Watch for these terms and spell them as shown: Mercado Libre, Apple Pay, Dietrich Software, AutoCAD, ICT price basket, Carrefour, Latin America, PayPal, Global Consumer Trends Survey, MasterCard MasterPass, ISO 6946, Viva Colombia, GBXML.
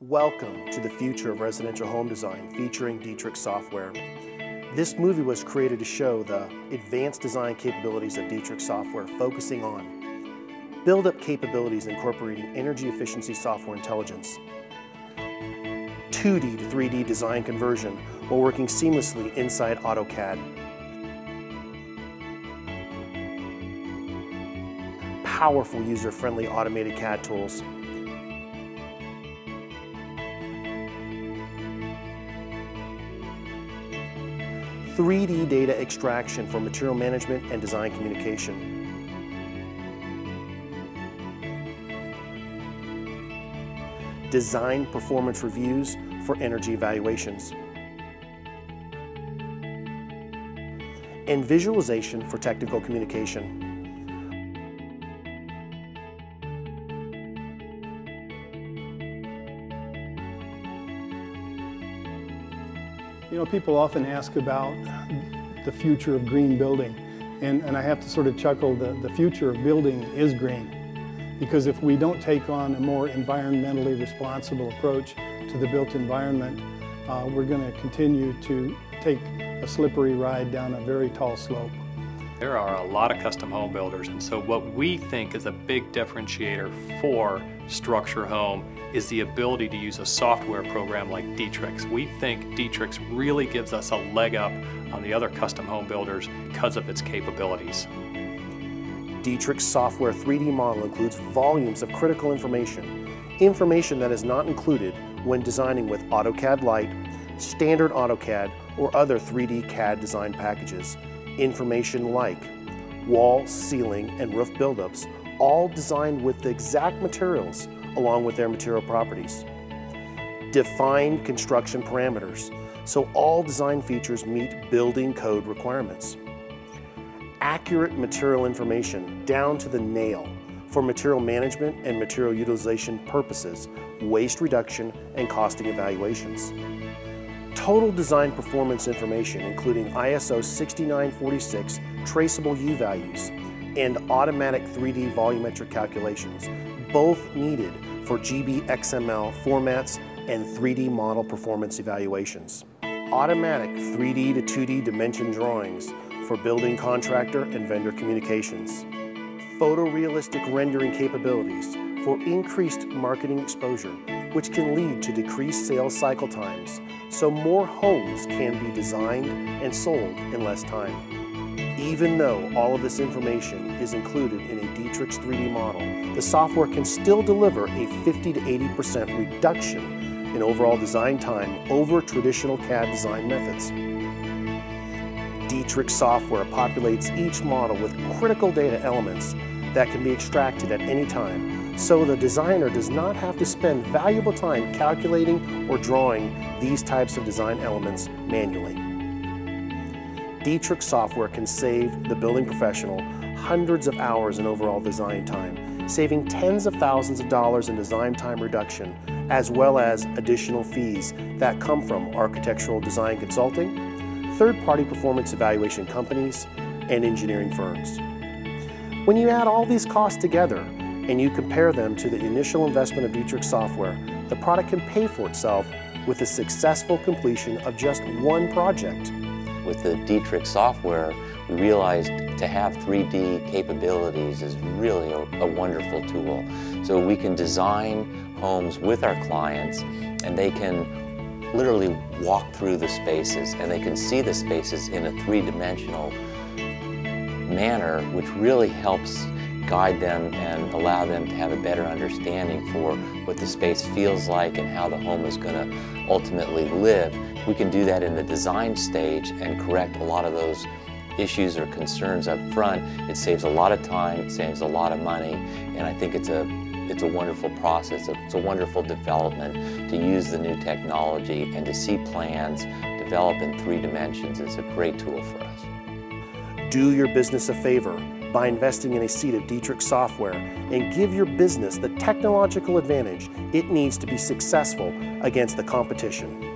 Welcome to the future of residential home design featuring Dietrich Software. This movie was created to show the advanced design capabilities of Dietrich Software, focusing on build-up capabilities incorporating energy efficiency software intelligence, 2D to 3D design conversion while working seamlessly inside AutoCAD, powerful user-friendly automated CAD tools,3D data extraction for material management and design communication. Design performance reviews for energy evaluations. And visualization for technical communication. You know, people often ask about the future of green building, and I have to sort of chuckle, the future of building is green, because if we don't take on a more environmentally responsible approach to the built environment, we're going to continue to take a slippery ride down a very tall slope. There are a lot of custom home builders, and so what we think is a big differentiator for Structure Home is the ability to use a software program like Dietrich's. We think Dietrich's really gives us a leg up on the other custom home builders because of its capabilities. Dietrich's software 3D model includes volumes of critical information that is not included when designing with AutoCAD Lite, standard AutoCAD, or other 3D CAD design packages. Information like wall, ceiling, and roof buildups, all designed with the exact materials along with their material properties. Defined construction parameters, so all design features meet building code requirements. Accurate material information, down to the nail, for material management and material utilization purposes, waste reduction, and costing evaluations. Total design performance information, including ISO 6946 traceable U values and automatic 3D volumetric calculations, both needed for GBXML formats and 3D model performance evaluations. Automatic 3D to 2D dimension drawings for building contractor and vendor communications. Photorealistic rendering capabilities for increased marketing exposure, which can lead to decreased sales cycle times, so more homes can be designed and sold in less time. Even though all of this information is included in a Dietrich's 3D model, the software can still deliver a 50 to 80% reduction in overall design time over traditional CAD design methods. Dietrich software populates each model with critical data elements that can be extracted at any time, so the designer does not have to spend valuable time calculating or drawing these types of design elements manually. Dietrich software can save the building professional hundreds of hours in overall design time, saving tens of thousands of dollars in design time reduction, as well as additional fees that come from architectural design consulting, third-party performance evaluation companies, and engineering firms. When you add all these costs together and you compare them to the initial investment of Dietrich software, the product can pay for itself with the successful completion of just one project. With the Dietrich software, we realized to have 3D capabilities is really a wonderful tool. So we can design homes with our clients, and they can literally walk through the spaces, and they can see the spaces in a three-dimensional manner, which really helps guide them and allow them to have a better understanding for what the space feels like and how the home is going to ultimately live. We can do that in the design stage and correct a lot of those issues or concerns up front. It saves a lot of time, it saves a lot of money, and I think it's a wonderful process. It's a wonderful development to use the new technology and to see plans develop in three dimensions. It's a great tool for us. Do your business a favor by investing in a seat of Dietrich software and give your business the technological advantage it needs to be successful against the competition.